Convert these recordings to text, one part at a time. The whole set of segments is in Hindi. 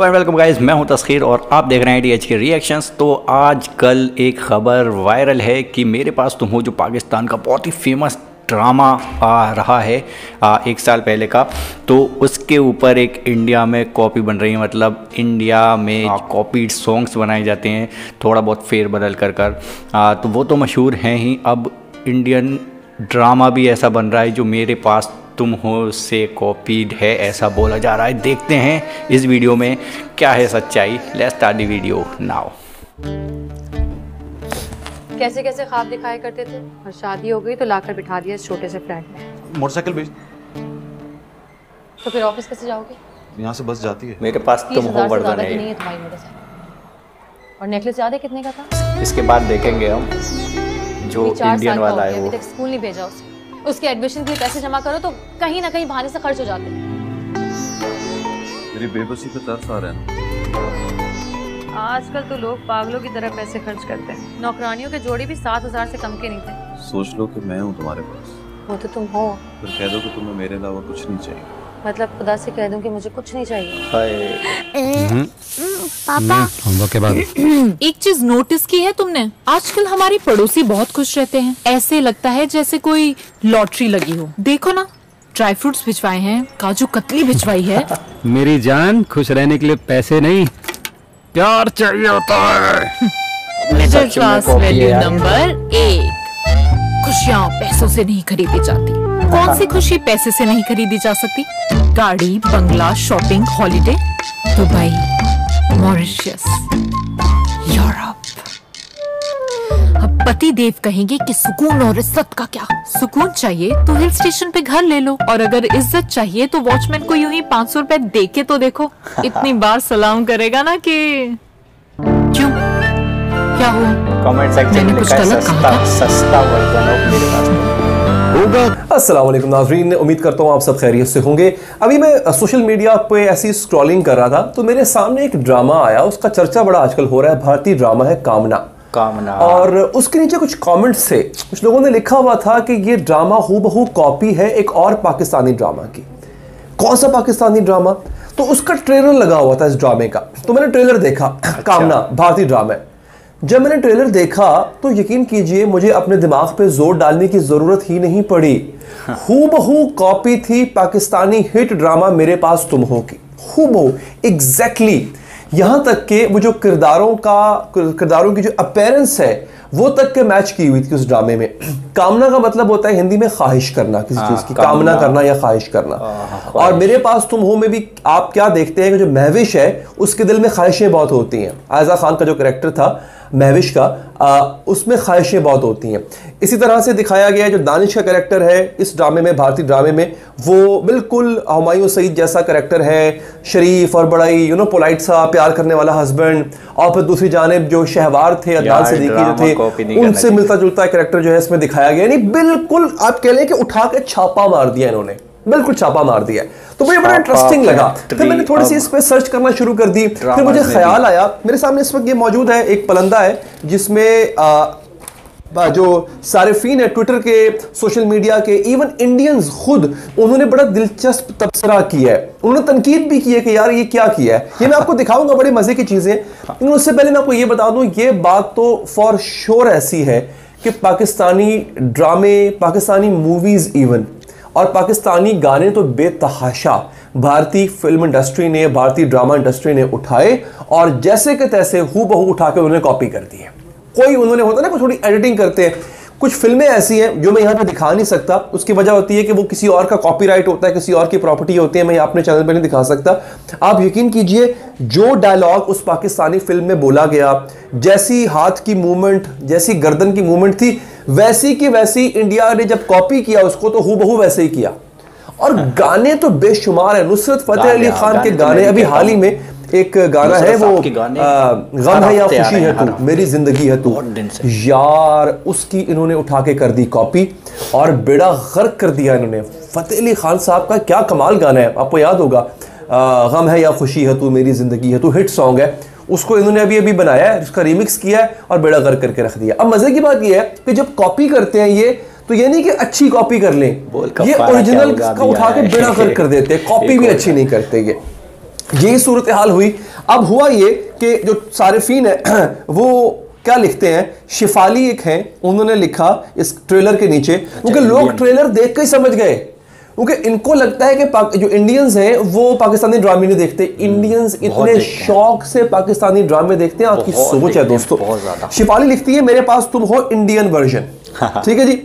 वेलकम गाइस, मैं हूं तस्खीर और आप देख रहे हैं THK रिएक्शंस। तो आज कल एक खबर वायरल है कि मेरे पास तुम हो, जो पाकिस्तान का बहुत ही फेमस ड्रामा आ रहा है एक साल पहले का, तो उसके ऊपर एक इंडिया में कॉपी बन रही है। मतलब इंडिया में कॉपीड सॉन्ग्स बनाए जाते हैं थोड़ा बहुत फेर बदल कर तो वो तो मशहूर हैं ही। अब इंडियन ड्रामा भी ऐसा बन रहा है जो मेरे पास तुम हो से कॉपीड है, ऐसा बोला जा रहा है। देखते हैं इस वीडियो में क्या है सच्चाई। Let's start the video now. कैसे कैसे ख्वाब दिखाए करते थे और शादी हो गई तो लाकर बिठा दिया इस छोटे से फ्लैट में। मोटरसाइकिल भी तो फिर ऑफिस कैसे जाओगे? यहाँ से बस जाती है। मेरे पास तुम हो वरदान है। नहीं है तुम्हारी मोटरसाइकिल। और नेकलेस याद है कितने का था? इसके बाद देखेंगे हम जो इंडियन वाला है। वो स्कूल नहीं भेजा उसे, उसके एडमिशन के लिए पैसे जमा करो तो कहीं ना कहीं बहाने से खर्च हो जाते हैं। मेरी बेबसी पे तरस आ रहा है। आजकल तो लोग पागलों की तरह पैसे खर्च करते हैं। नौकरानियों के जोड़े भी 7000 से कम के नहीं थे। सोच लो कि मैं हूँ तुम्हारे पास। वो तो तुम हो। फिर कह दो कि तुम्हें मेरे अलावा कुछ नहीं चाहिए। मतलब खुदा से कह दूं कि मुझे कुछ नहीं चाहिए। पापा के बाद एक चीज नोटिस की है तुमने, आजकल हमारे पड़ोसी बहुत खुश रहते हैं। ऐसे लगता है जैसे कोई लॉटरी लगी हो। देखो ना, ड्राई फ्रूट्स भिजवाए हैं, काजू कतली भिजवाई है। मेरी जान, खुश रहने के लिए पैसे नहीं प्यार चाहिए होता है। Middle class value number 1। खुशियाँ पैसों से नहीं खरीदी जाती। कौन सी खुशी पैसे से नहीं खरीदी जा सकती? गाड़ी, बंगला, shopping, holiday, Dubai, Mauritius, Europe. अब पति देव कहेंगे कि सुकून और इज्जत का क्या? सुकून चाहिए तो हिल स्टेशन पे घर ले लो, और अगर इज्जत चाहिए तो वॉचमैन को यूं ही 500 रुपए दे के तो देखो, इतनी बार सलाम करेगा ना कि क्यों, क्या हुआ? कमेंट सेक्शन में कुछ गलत कहा? सस्ता वर्जन। अस्सलाम वालेकुम नाज़रीन, उम्मीद करता हूँ आप सब खैरियत से होंगे। अभी मैं सोशल मीडिया पे ऐसी स्क्रॉलिंग कर रहा था तो मेरे सामने एक ड्रामा आया, उसका चर्चा बड़ा आजकल हो रहा है। भारतीय ड्रामा है कामना। और उसके नीचे कुछ कमेंट्स थे, कुछ लोगों ने लिखा हुआ था कि ये ड्रामा हूबहू कॉपी है एक और पाकिस्तानी ड्रामा की। कौन सा पाकिस्तानी ड्रामा? तो उसका ट्रेलर लगा हुआ था इस ड्रामे का, तो मैंने ट्रेलर देखा। कामना भारतीय ड्रामा है। जब मैंने ट्रेलर देखा तो यकीन कीजिए मुझे अपने दिमाग पे जोर डालने की जरूरत ही नहीं पड़ी। हूबहू कॉपी थी पाकिस्तानी हिट ड्रामा मेरे पास तुम हो की, हूबहू एग्जैक्टली। यहाँ तक कि वो जो किरदारों की जो अपीयरेंस है वो तक के मैच की हुई थी उस ड्रामे में। कामना का मतलब होता है हिंदी में ख्वाहिश करना, किसी चीज की कामना करना या ख्वाहिश करना। और मेरे पास तुम हो में भी आप क्या देखते हैं कि जो महविश है उसके दिल में ख्वाहिशें बहुत होती हैं। आयजा खान का जो कैरेक्टर था महविश का, उसमें ख्वाहिशें बहुत होती हैं। इसी तरह से दिखाया गया है जो दानिश का कैरेक्टर है इस ड्रामे में, भारतीय ड्रामे में, वो बिल्कुल हुमायूं सईद जैसा कैरेक्टर है, शरीफ और बड़ा ही पोलाइट सा प्यार करने वाला हस्बैंड। और फिर दूसरी जानिब जो शहवार थे, नंद सिद्दीकी जो थे, उनसे मिलता जुलता कैरेक्टर जो है इसमें दिखाया गया। यानी बिल्कुल आप कह लें कि उठा के छापा मार दिया इन्होंने, बिल्कुल छापा मार दिया। तो मुझे बड़ा इंटरेस्टिंग लगा, फिर मैंने थोड़ी सी इस पर सर्च करना शुरू कर दी। फिर मुझे ख्याल आया, मेरे सामने इस वक्त ये मौजूद है एक पलंदा है जिसमें जो सारिफीन है ट्विटर के, सोशल मीडिया के, इवन इंडियंस खुद, उन्होंने बड़ा दिलचस्प तबसरा किया है। उन्होंने तनकीद भी की है कि यार ये क्या किया है। ये मैं आपको दिखाऊंगा, बड़े मजे की चीज़ें। लेकिन उससे पहले मैं आपको ये बता दूँ, ये बात तो फॉर श्योर ऐसी है कि पाकिस्तानी ड्रामे, पाकिस्तानी मूवीज़ इवन और पाकिस्तानी गाने तो बेतहाशा भारतीय फिल्म इंडस्ट्री ने, भारतीय ड्रामा इंडस्ट्री ने उठाए और जैसे के तैसे हूबहू उठा के उन्होंने कॉपी कर दी है। कोई उन्होंने होता ना कुछ थोड़ी एडिटिंग करते हैं। कुछ फिल्में ऐसी हैं जो मैं यहाँ पे दिखा नहीं सकता, उसकी वजह होती है कि वो किसी और का कॉपीराइट होता है, किसी और की प्रॉपर्टी होती है, मैं अपने चैनल पे नहीं दिखा सकता। आप यकीन कीजिए जो डायलॉग उस पाकिस्तानी फिल्म में बोला गया, जैसी हाथ की मूवमेंट, जैसी गर्दन की मूवमेंट थी, वैसी की वैसी इंडिया ने जब कॉपी किया उसको तो हूबहू वैसे ही किया। और गाने तो बेशुमार हैं। नुसरत फतेह अली खान के गाने, अभी हाल ही में एक गाना है वो गम है या खुशी है तू, मेरी जिंदगी है तू, यार उसकी इन्होंने उठा के कर दी कॉपी और बेड़ा गर्क कर दिया इन्होंने। फतेह अली खान साहब का क्या कमाल गाना है, आपको याद होगा, गम है या खुशी है तू मेरी जिंदगी है तू, हिट सॉन्ग है। उसको इन्होंने अभी बनाया है, उसका रीमिक्स किया है और बेड़ा गर्क करके रख दिया। अब मजे की बात यह है कि जब कॉपी करते हैं ये तो ये नहीं कि अच्छी कॉपी कर लें, ये ओरिजिनल का उठा के बेड़ा गर्क कर देते हैं, कॉपी भी अच्छी नहीं करते ये। यही सूरत हाल हुई। अब हुआ ये कि जो सारिफीन है वो क्या लिखते हैं, शिफाली एक हैं, उन्होंने लिखा इस ट्रेलर के नीचे, क्योंकि लोग ट्रेलर देख के ही समझ गए, क्योंकि इनको लगता है कि जो इंडियंस हैं वो पाकिस्तानी ड्रामे नहीं देखते। इंडियंस इतने शौक से पाकिस्तानी ड्रामे देखते हैं, आपकी सोच है दोस्तों। शिफाली लिखती है मेरे पास तुम हो इंडियन वर्जन, ठीक है जी।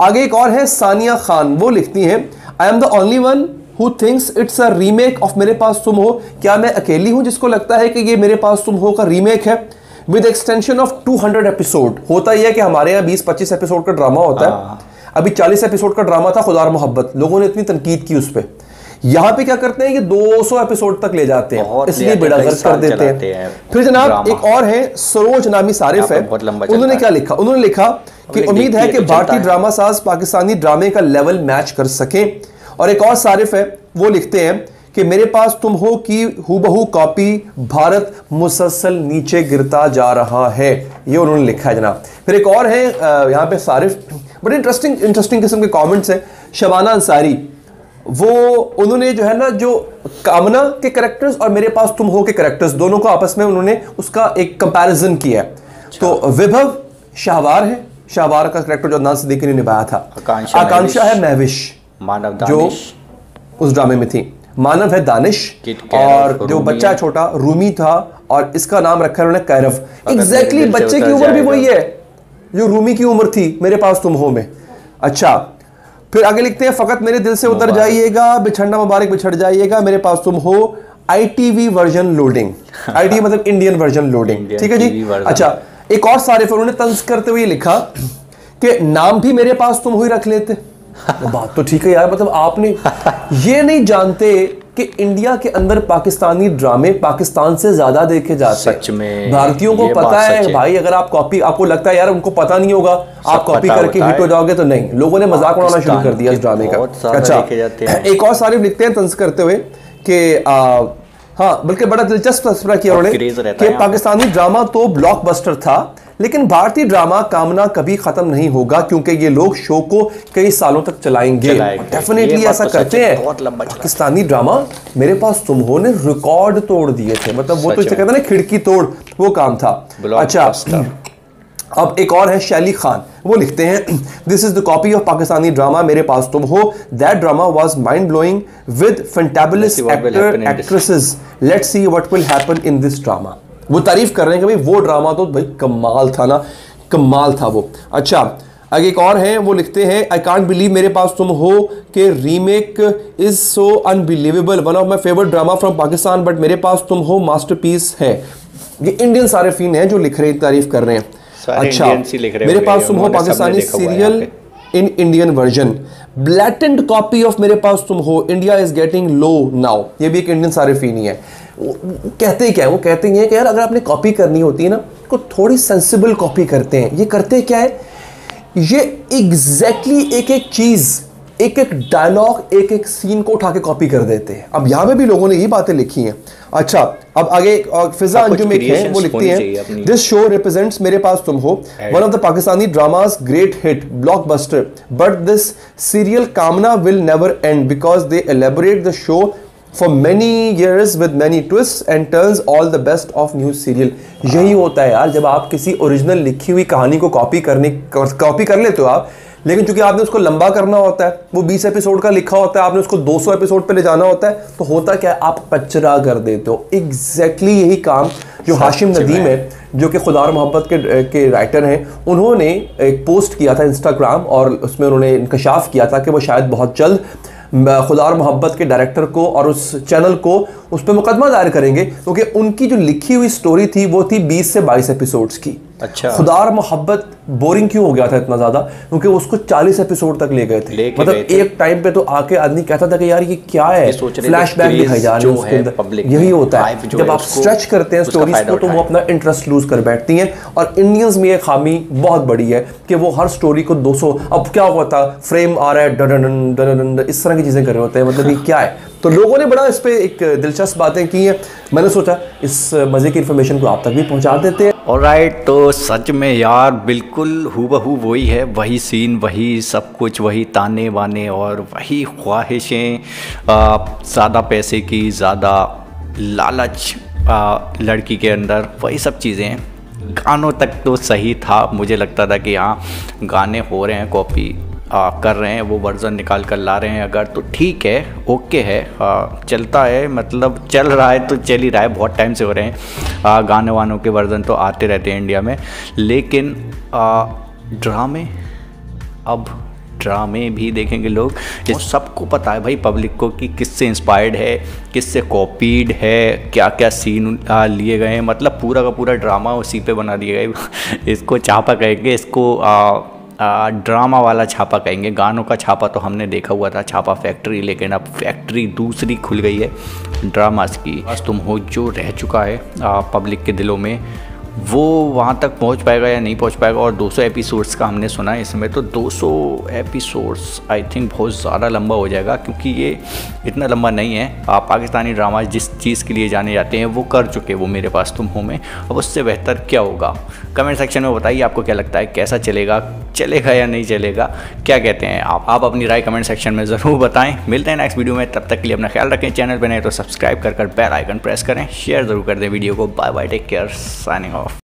आगे एक और है सानिया खान, वो लिखती हैं I am the only one Who thinks it's a remake of मेरे पास तुम हो। क्या मैं अकेली हूं जिसको लगता है कि ये मेरे पास तुम हो का रीमेक है विद एक्सटेंशन ऑफ 200 एपिसोड। होता यह है कि हमारे यहाँ 20-25 एपिसोड का ड्रामा होता है, अभी 40 एपिसोड का ड्रामा था खुदा और मोहब्बत, लोगों ने इतनी तनकीद की उस पर। यहाँ पे क्या करते हैं कि 200 एपिसोड तक ले जाते हैं, इसलिए बेड़ा गर्क कर देते हैं। फिर जनाब एक और है सरोज नामी सारिफ है, उन्होंने क्या लिखा, उन्होंने लिखा कि उम्मीद है कि भारतीय ड्रामा साज पाकिस्तानी ड्रामे का लेवल मैच कर सके। और एक और सारिफ है, वो लिखते हैं कि मेरे पास तुम हो कि हूबहू कॉपी भारत मुसलसल नीचे गिरता जा रहा है, ये उन्होंने लिखा है जनाब। फिर एक और है यहाँ पे सारिफ, बड़े इंटरेस्टिंग किस्म के कमेंट्स हैं। शबाना अंसारी, वो उन्होंने जो है ना जो कामना के करैक्टर्स और मेरे पास तुम हो के करैक्टर्स दोनों को आपस में उन्होंने उसका एक कंपैरिजन किया है। तो वैभव शाहवार है, शाहवार का करैक्टर जो नंद सिद्दीकी ने निभाया था। आकांक्षा है महविश, मानव दानिश जो उस ड्रामे में थी, मानव है दानिश, और जो बच्चा छोटा रूमी था, और इसका नाम रखा है उन्होंने कैरव। एग्जैक्टली बच्चे की उम्र भी वही है जो रूमी की उम्र थी मेरे पास तुम हो में। अच्छा फिर आगे लिखते हैं फकत मेरे दिल से उतर जाइएगा, बिछड़ना मुबारक बिछड़ जाइएगा, मेरे पास तुम हो ITV वर्जन लोडिंग, ITV मतलब इंडियन वर्जन लोडिंग, ठीक है जी। अच्छा एक और सारे फिर उन्होंने तंज करते हुए लिखा कि नाम भी मेरे पास तुम हो ही रख लेते। बात तो ठीक है यार, मतलब आपने ये नहीं जानते कि इंडिया के अंदर पाकिस्तानी ड्रामे पाकिस्तान से ज्यादा देखे जाते हैं सच में। भारतीयों को पता है भाई, अगर आप कॉपी, आपको लगता है यार उनको पता नहीं होगा, आप कॉपी करके हिट हो जाओगे, तो नहीं, लोगों ने मजाक उड़ाना शुरू कर दिया इस ड्रामे का। अच्छा एक और सारे लिखते हैं तंज करते हुए कि हाँ, बल्कि बड़ा दिलचस्प तस्वीर किया उन्होंने कि पाकिस्तानी ड्रामा तो ब्लॉकबस्टर था, लेकिन भारतीय ड्रामा कामना कभी खत्म नहीं होगा, क्योंकि ये लोग शो को कई सालों तक चलाएंगे। डेफिनेटली ऐसा करते हैं। पाकिस्तानी ड्रामा मेरे पास तुम हो ने रिकॉर्ड तोड़ दिए थे, मतलब वो तो कहते हैं ना खिड़की तोड़, वो काम था। अच्छा अब एक और है शैली खान, वो लिखते हैं this is the copy of Pakistani drama Mere Paas तुम Ho, that drama was mind blowing with fantabulous actor actresses, let's see what will happen in this drama. वो तारीफ कर रहे हैं कि भाई वो ड्रामा तो भाई कमाल था ना, कमाल था वो। अच्छा आगे एक और हैं, वो लिखते हैं आई कांट बिलीव मेरे पास तुम हो के remake is so unbelievable, one of my favourite drama from Pakistan, but Mere Paas तुम हो मास्टरपीस है। ये इंडियन सारिफीन हैं जो लिख रहे हैं, तारीफ कर रहे हैं। अच्छा मेरे पास तुम Ho Pakistani serial in Indian version, blatant copy of Mere Paas तुम Ho, India is getting low now. ये भी एक इंडियन सारिफीन ही है। कहते क्या है, वो कहते हैं कि यार अगर आपने कॉपी करनी होती है ना तो थोड़ी सेंसिबल कॉपी करते हैं। ये करते क्या है, ये एग्जैक्टली एक एक चीज, एक एक डायलॉग, एक एक सीन को उठा के कॉपी कर देते हैं। अब यहाँ पे भी लोगों ने ये बातें लिखी हैं। अच्छा अब आगे फिजा अंजुम एक है, वो लिखती हैं दिस शो रिप्रेजेंट्स मेरे पास तुम Ho one of the Pakistani dramas great hit blockbuster, but this serial कामना will never end because they elaborate the show for many years with many twist and turns, all the best of new serial. यही होता है यार, जब आप किसी ओरिजिनल लिखी हुई कहानी को कॉपी कर लेते हो आप, लेकिन चूंकि आपने उसको लंबा करना होता है, वो 20 एपिसोड का लिखा होता है, आपने उसको 200 एपिसोड पे ले जाना होता है, तो होता क्या है आप पचरा कर देते हो। एग्जैक्टली यही काम जो हाशिम नदीम है जो कि खुदा और मोहब्बत के राइटर हैं, उन्होंने एक पोस्ट किया था इंस्टाग्राम और उसमें उन्होंने इंकशाफ किया था कि वो शायद बहुत जल्द खुदा और मोहब्बत के डायरेक्टर को और उस चैनल को उस पर मुकदमा दायर करेंगे, क्योंकि उनकी जो लिखी हुई स्टोरी थी वो थी 20 से 22 एपिसोड्स की। अच्छा खुदा और मोहब्बत बोरिंग क्यों हो गया था इतना ज़्यादा, क्योंकि उसको 40 एपिसोड तक ले गए थे। मतलब एक टाइम पे तो आके आदमी कहता था कि यार ये क्या है, फ्लैशबैक दिखाई जा रहे हैं उसके अंदर। यही होता है जब आप स्ट्रेच करते हैं स्टोरीज को तो वो अपना इंटरेस्ट लूज कर बैठती हैं, और इंडियंस में ये खामी बहुत बड़ी है कि वो हर स्टोरी को 200, अब क्या होता फ्रेम आ रहा है डन डन डन, इस तरह की चीज़ें कर रहे होते हैं, मतलब ये क्या है। तो लोगों ने बड़ा इस पर एक दिलचस्प बातें की हैं, मैंने सोचा इस मज़े की इन्फॉर्मेशन को आप तक भी पहुंचा देते हैं। ऑलराइट, तो सच में यार बिल्कुल हूबहू वही है, वही सीन, वही सब कुछ, वही ताने वाने और वही ख्वाहिशें ज़्यादा पैसे की, ज़्यादा लालच लड़की के अंदर, वही सब चीज़ें हैं। गानों तक तो सही था, मुझे लगता था कि हाँ गाने हो रहे हैं, कॉपी कर रहे हैं, वो वर्जन निकाल कर ला रहे हैं अगर, तो ठीक है, ओके है, चलता है, मतलब चल रहा है तो चल ही रहा है, बहुत टाइम से हो रहे हैं गाने वानों के वर्जन तो आते रहते हैं इंडिया में। लेकिन ड्रामे, अब ड्रामे भी देखेंगे लोग, वो सबको पता है भाई पब्लिक को कि किससे इंस्पायर्ड है, किससे कॉपीड है, क्या क्या सीन लिए गए हैं, मतलब पूरा का पूरा ड्रामा उसी पे बना दिए गए। इसको छापा कहेंगे, इसको ड्रामा वाला छापा कहेंगे। गानों का छापा तो हमने देखा हुआ था, छापा फैक्ट्री, लेकिन अब फैक्ट्री दूसरी खुल गई है ड्रामास की। बस तुम हो जो रह चुका है पब्लिक के दिलों में, वो वहाँ तक पहुँच पाएगा या नहीं पहुँच पाएगा। और 200 एपिसोड्स का हमने सुना है इसमें, तो 200 एपिसोड्स आई थिंक बहुत ज़्यादा लंबा हो जाएगा, क्योंकि ये इतना लंबा नहीं है। पाकिस्तानी ड्रामा जिस चीज़ के लिए जाने जाते हैं वो कर चुके वो मेरे पास तुम हो में, अब उससे बेहतर क्या होगा? कमेंट सेक्शन में बताइए आपको क्या लगता है, कैसा चलेगा, चलेगा या नहीं चलेगा, क्या कहते हैं आप अपनी राय कमेंट सेक्शन में ज़रूर बताएं। मिलते हैं नेक्स्ट वीडियो में, तब तक के लिए अपना ख्याल रखें, चैनल पर नए तो सब्सक्राइब कर बेल आइकन प्रेस करें, शेयर ज़रूर कर दें वीडियो को। Bye bye, take care, signing of.